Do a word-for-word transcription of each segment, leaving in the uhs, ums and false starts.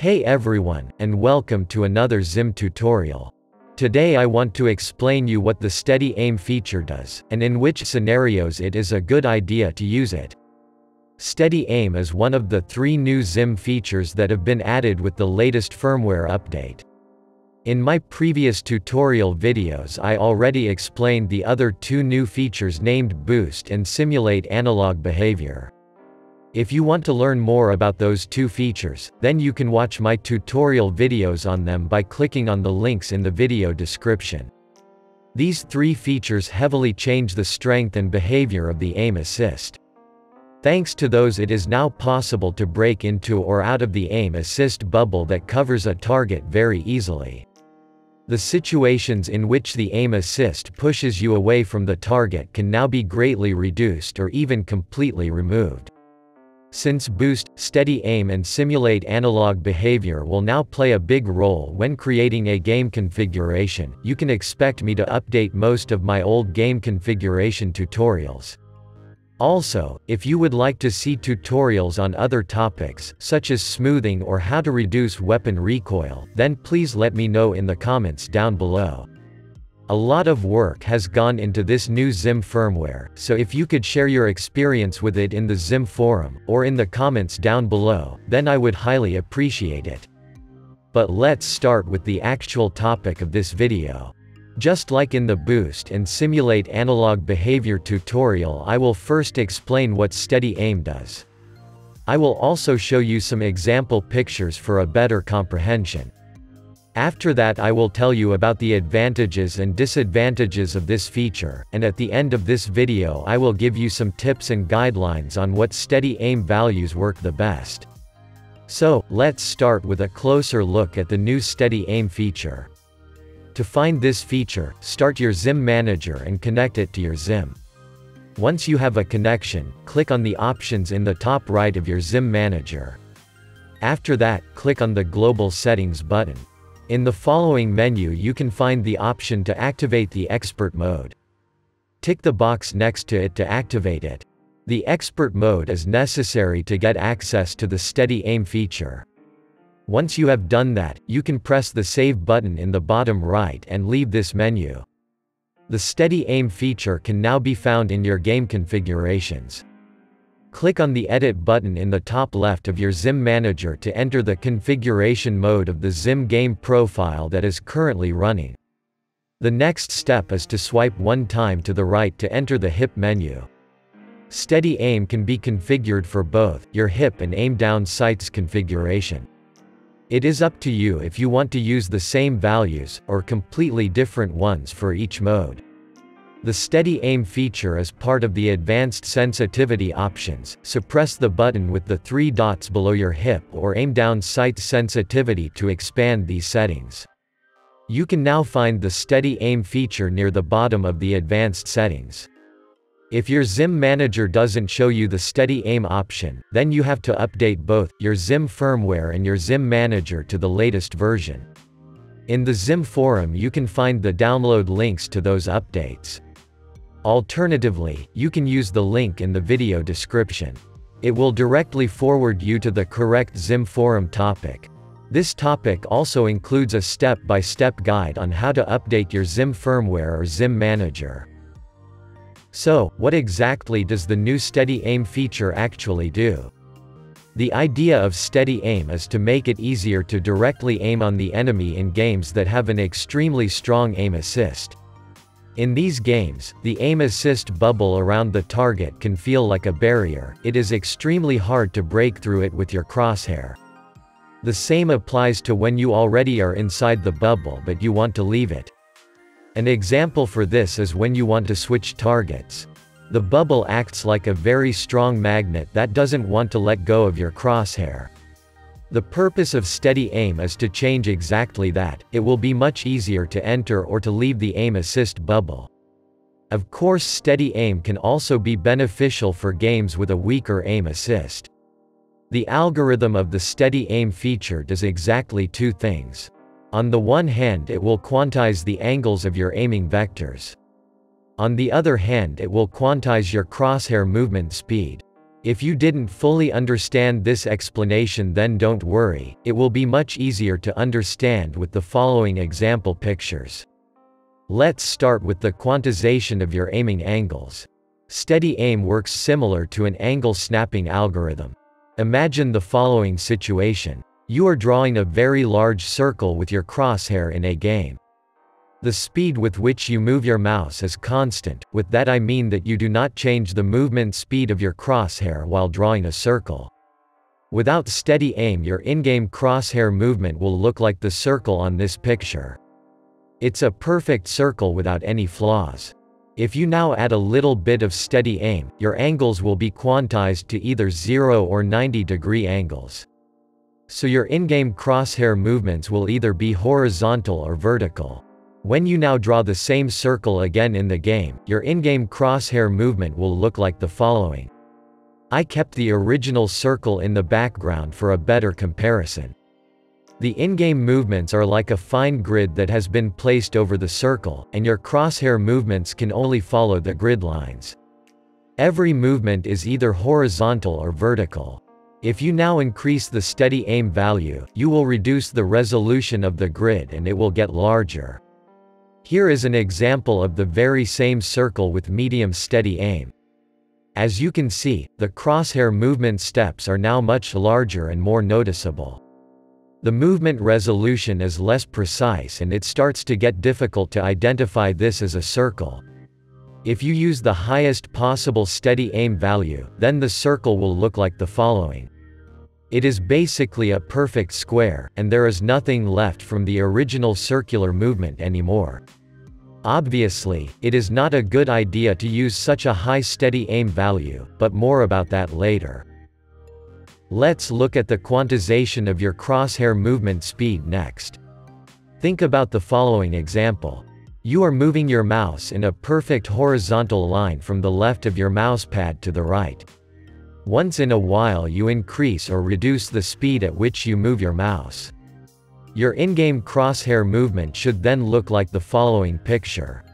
Hey everyone, and welcome to another Zim tutorial. Today I want to explain you what the steady aim feature does, and in which scenarios it is a good idea to use it. Steady aim is one of the three new Zim features that have been added with the latest firmware update. In my previous tutorial videos I already explained the other two new features named Boost and Simulate Analog Behavior. If you want to learn more about those two features, then you can watch my tutorial videos on them by clicking on the links in the video description. These three features heavily change the strength and behavior of the aim assist. Thanks to those, it is now possible to break into or out of the aim assist bubble that covers a target very easily. The situations in which the aim assist pushes you away from the target can now be greatly reduced or even completely removed. Since Boost, Steady Aim and Simulate Analog Behavior will now play a big role when creating a game configuration, you can expect me to update most of my old game configuration tutorials. Also, if you would like to see tutorials on other topics, such as smoothing or how to reduce weapon recoil, then please let me know in the comments down below. A lot of work has gone into this new Zim firmware, so if you could share your experience with it in the Zim forum, or in the comments down below, then I would highly appreciate it. But let's start with the actual topic of this video. Just like in the Boost and Simulate Analog Behavior tutorial, I will first explain what Steady Aim does. I will also show you some example pictures for a better comprehension. After that I will tell you about the advantages and disadvantages of this feature, and at the end of this video I will give you some tips and guidelines on what steady aim values work the best. So, let's start with a closer look at the new steady aim feature. To find this feature, start your Zim manager and connect it to your Zim. Once you have a connection, click on the options in the top right of your Zim manager. After that, click on the Global Settings button. In the following menu you can find the option to activate the expert mode. Tick the box next to it to activate it. The expert mode is necessary to get access to the steady aim feature. Once you have done that, you can press the save button in the bottom right and leave this menu. The steady aim feature can now be found in your game configurations. Click on the edit button in the top left of your Zim manager to enter the configuration mode of the Zim game profile that is currently running. The next step is to swipe one time to the right to enter the HIP menu. Steady aim can be configured for both your HIP and aim down sights configuration. It is up to you if you want to use the same values or completely different ones for each mode. The steady aim feature is part of the advanced sensitivity options, so press the button with the three dots below your HIP or aim down sight sensitivity to expand these settings. You can now find the steady aim feature near the bottom of the advanced settings. If your Zim manager doesn't show you the steady aim option, then you have to update both your Zim firmware and your Zim manager to the latest version. In the Zim forum you can find the download links to those updates. Alternatively, you can use the link in the video description. It will directly forward you to the correct Zim forum topic. This topic also includes a step-by-step guide on how to update your Zim firmware or Zim manager. So, what exactly does the new Steady Aim feature actually do? The idea of steady aim is to make it easier to directly aim on the enemy in games that have an extremely strong aim assist. In these games, the aim assist bubble around the target can feel like a barrier. It is extremely hard to break through it with your crosshair. The same applies to when you already are inside the bubble but you want to leave it. An example for this is when you want to switch targets. The bubble acts like a very strong magnet that doesn't want to let go of your crosshair. The purpose of steady aim is to change exactly that. It will be much easier to enter or to leave the aim assist bubble. Of course, steady aim can also be beneficial for games with a weaker aim assist. The algorithm of the steady aim feature does exactly two things. On the one hand, it will quantize the angles of your aiming vectors. On the other hand, it will quantize your crosshair movement speed. If you didn't fully understand this explanation, then don't worry, it will be much easier to understand with the following example pictures. Let's start with the quantization of your aiming angles. Steady aim works similar to an angle snapping algorithm. Imagine the following situation. You are drawing a very large circle with your crosshair in a game. The speed with which you move your mouse is constant. With that I mean that you do not change the movement speed of your crosshair while drawing a circle. Without steady aim, your in-game crosshair movement will look like the circle on this picture. It's a perfect circle without any flaws. If you now add a little bit of steady aim, your angles will be quantized to either zero or ninety degree angles. So your in-game crosshair movements will either be horizontal or vertical. When you now draw the same circle again in the game, your in-game crosshair movement will look like the following. I kept the original circle in the background for a better comparison. The in-game movements are like a fine grid that has been placed over the circle, and your crosshair movements can only follow the grid lines. Every movement is either horizontal or vertical. If you now increase the steady aim value, you will reduce the resolution of the grid and it will get larger. Here is an example of the very same circle with medium steady aim. As you can see, the crosshair movement steps are now much larger and more noticeable. The movement resolution is less precise and it starts to get difficult to identify this as a circle. If you use the highest possible steady aim value, then the circle will look like the following. It is basically a perfect square, and there is nothing left from the original circular movement anymore. Obviously, it is not a good idea to use such a high steady aim value, but more about that later. Let's look at the quantization of your crosshair movement speed next. Think about the following example. You are moving your mouse in a perfect horizontal line from the left of your mousepad to the right. Once in a while you increase or reduce the speed at which you move your mouse. Your in-game crosshair movement should then look like the following picture.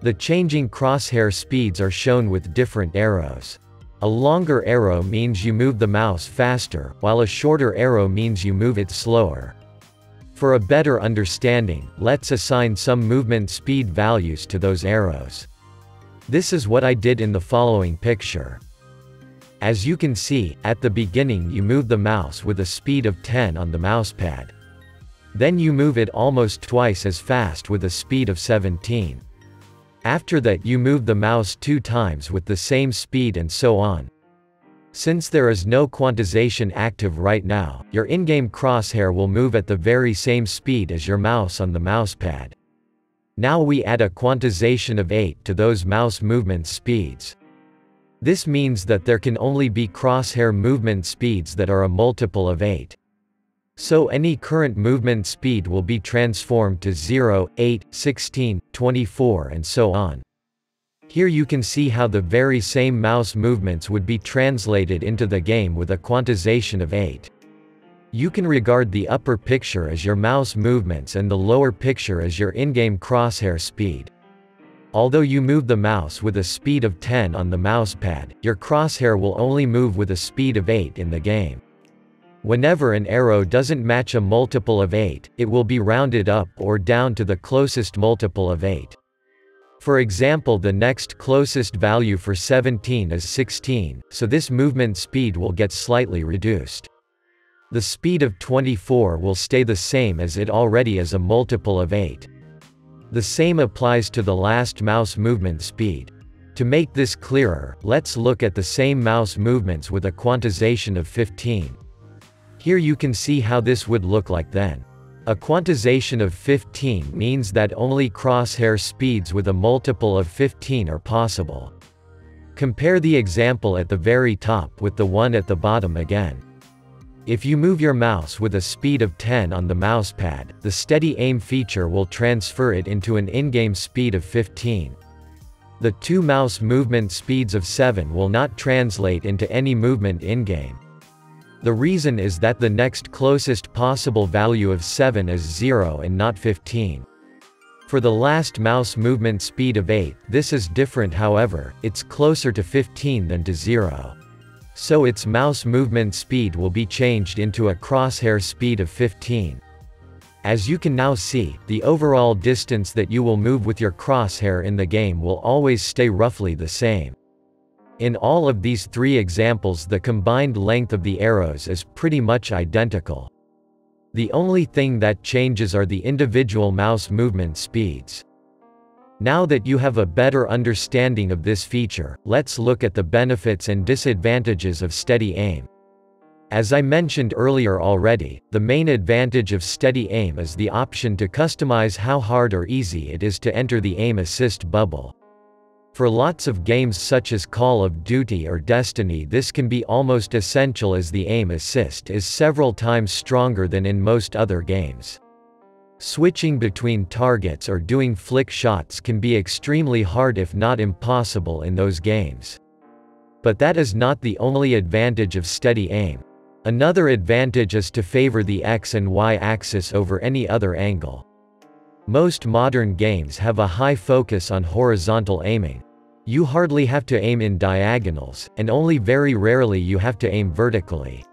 The changing crosshair speeds are shown with different arrows. A longer arrow means you move the mouse faster, while a shorter arrow means you move it slower. For a better understanding, let's assign some movement speed values to those arrows. This is what I did in the following picture. As you can see, at the beginning you move the mouse with a speed of ten on the mousepad. Then you move it almost twice as fast with a speed of seventeen. After that you move the mouse two times with the same speed and so on. Since there is no quantization active right now, your in-game crosshair will move at the very same speed as your mouse on the mousepad. Now we add a quantization of eight to those mouse movement speeds. This means that there can only be crosshair movement speeds that are a multiple of eight. So any current movement speed will be transformed to zero, eight, sixteen, twenty-four and so on. Here you can see how the very same mouse movements would be translated into the game with a quantization of eight. You can regard the upper picture as your mouse movements and the lower picture as your in-game crosshair speed. Although you move the mouse with a speed of ten on the mousepad, your crosshair will only move with a speed of eight in the game. Whenever an arrow doesn't match a multiple of eight, it will be rounded up or down to the closest multiple of eight. For example, the next closest value for seventeen is sixteen, so this movement speed will get slightly reduced. The speed of twenty-four will stay the same as it already is a multiple of eight. The same applies to the last mouse movement speed. To make this clearer, let's look at the same mouse movements with a quantization of fifteen. Here you can see how this would look like then. A quantization of fifteen means that only crosshair speeds with a multiple of fifteen are possible. Compare the example at the very top with the one at the bottom again. If you move your mouse with a speed of ten on the mousepad, the steady aim feature will transfer it into an in-game speed of fifteen. The two mouse movement speeds of seven will not translate into any movement in-game. The reason is that the next closest possible value of seven is zero and not fifteen. For the last mouse movement speed of eight, this is different however, it's closer to fifteen than to zero. so its mouse movement speed will be changed into a crosshair speed of fifteen. As you can now see, the overall distance that you will move with your crosshair in the game will always stay roughly the same. In all of these three examples, the combined length of the arrows is pretty much identical. The only thing that changes are the individual mouse movement speeds. Now that you have a better understanding of this feature, let's look at the benefits and disadvantages of steady aim. As I mentioned earlier already, the main advantage of steady aim is the option to customize how hard or easy it is to enter the aim assist bubble. For lots of games such as Call of Duty or Destiny, this can be almost essential, as the aim assist is several times stronger than in most other games. Switching between targets or doing flick shots can be extremely hard, if not impossible, in those games. But that is not the only advantage of steady aim. Another advantage is to favor the X and Y axis over any other angle. Most modern games have a high focus on horizontal aiming. You hardly have to aim in diagonals, and only very rarely you have to aim vertically.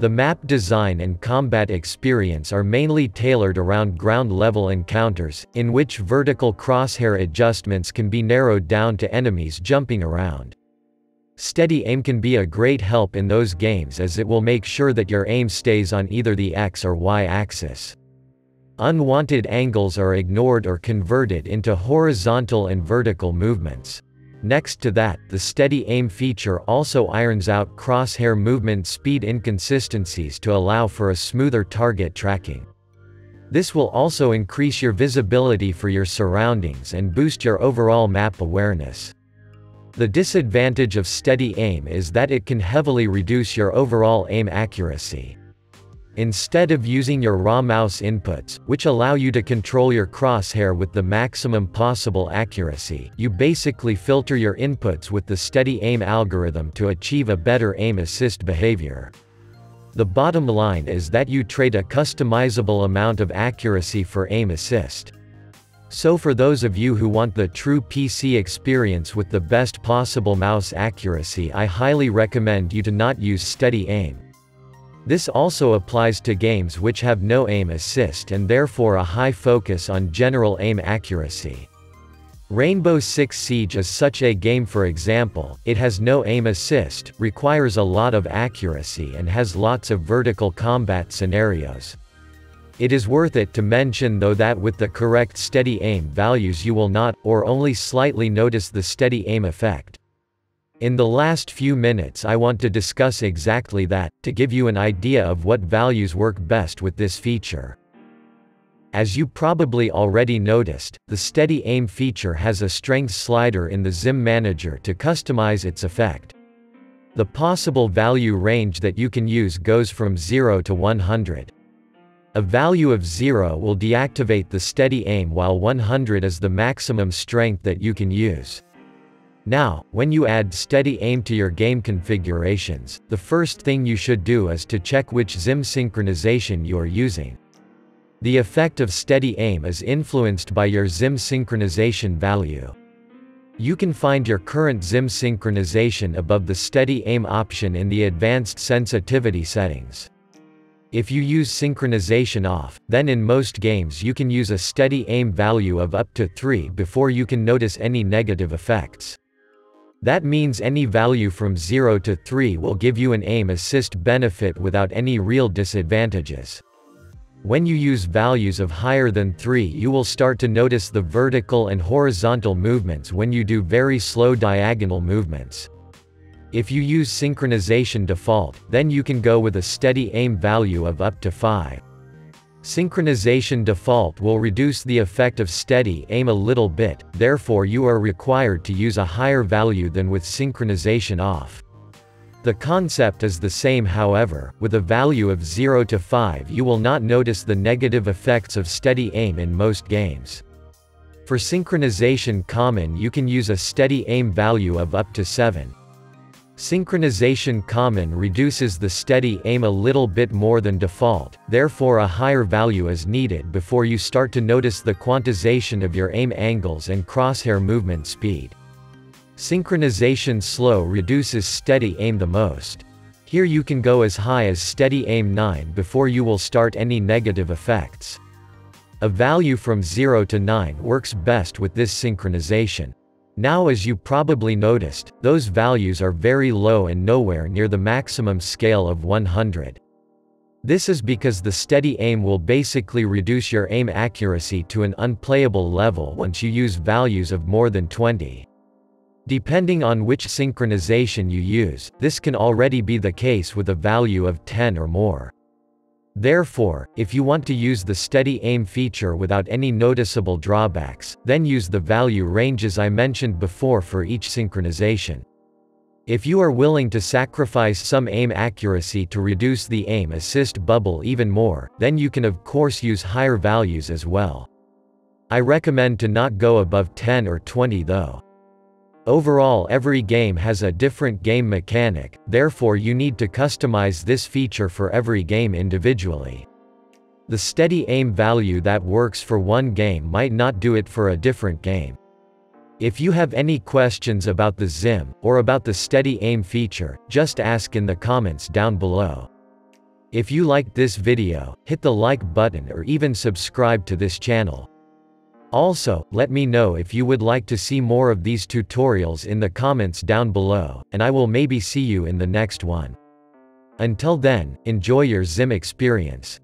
The map design and combat experience are mainly tailored around ground-level encounters, in which vertical crosshair adjustments can be narrowed down to enemies jumping around. Steady aim can be a great help in those games, as it will make sure that your aim stays on either the X or Y axis. Unwanted angles are ignored or converted into horizontal and vertical movements. Next to that, the steady aim feature also irons out crosshair movement speed inconsistencies to allow for a smoother target tracking. This will also increase your visibility for your surroundings and boost your overall map awareness. The disadvantage of steady aim is that it can heavily reduce your overall aim accuracy. Instead of using your raw mouse inputs, which allow you to control your crosshair with the maximum possible accuracy, you basically filter your inputs with the steady aim algorithm to achieve a better aim assist behavior. The bottom line is that you trade a customizable amount of accuracy for aim assist. So for those of you who want the true P C experience with the best possible mouse accuracy, I highly recommend you to not use steady aim. This also applies to games which have no aim assist and therefore a high focus on general aim accuracy. Rainbow Six Siege is such a game, for example. It has no aim assist, requires a lot of accuracy, and has lots of vertical combat scenarios. It is worth it to mention, though, that with the correct steady aim values you will not, or only slightly, notice the steady aim effect. In the last few minutes I want to discuss exactly that, to give you an idea of what values work best with this feature. As you probably already noticed, the steady aim feature has a strength slider in the Zim Manager to customize its effect. The possible value range that you can use goes from zero to one hundred. A value of zero will deactivate the steady aim, while one hundred is the maximum strength that you can use. Now, when you add steady aim to your game configurations, the first thing you should do is to check which Zim synchronization you are using. The effect of steady aim is influenced by your Zim synchronization value. You can find your current Zim synchronization above the steady aim option in the advanced sensitivity settings. If you use synchronization off, then in most games you can use a steady aim value of up to three before you can notice any negative effects. That means any value from zero to three will give you an aim assist benefit without any real disadvantages. When you use values of higher than three, you will start to notice the vertical and horizontal movements when you do very slow diagonal movements. If you use synchronization default, then you can go with a steady aim value of up to five. Synchronization default will reduce the effect of steady aim a little bit, therefore you are required to use a higher value than with synchronization off. The concept is the same, however. With a value of zero to five, you will not notice the negative effects of steady aim in most games. For synchronization common, you can use a steady aim value of up to seven. Synchronization common reduces the steady aim a little bit more than default, therefore a higher value is needed before you start to notice the quantization of your aim angles and crosshair movement speed. Synchronization slow reduces steady aim the most. Here you can go as high as steady aim nine before you will start any negative effects. A value from zero to nine works best with this synchronization. Now, as you probably noticed, those values are very low and nowhere near the maximum scale of one hundred. This is because the steady aim will basically reduce your aim accuracy to an unplayable level once you use values of more than twenty. Depending on which synchronization you use, this can already be the case with a value of ten or more. Therefore, if you want to use the steady aim feature without any noticeable drawbacks, then use the value ranges I mentioned before for each synchronization. If you are willing to sacrifice some aim accuracy to reduce the aim assist bubble even more, then you can of course use higher values as well. I recommend to not go above ten or twenty though. Overall, every game has a different game mechanic, therefore you need to customize this feature for every game individually. The steady aim value that works for one game might not do it for a different game. If you have any questions about the Zim, or about the steady aim feature, just ask in the comments down below. If you liked this video, hit the like button or even subscribe to this channel. Also, let me know if you would like to see more of these tutorials in the comments down below, and I will maybe see you in the next one. Until then, enjoy your Zim experience.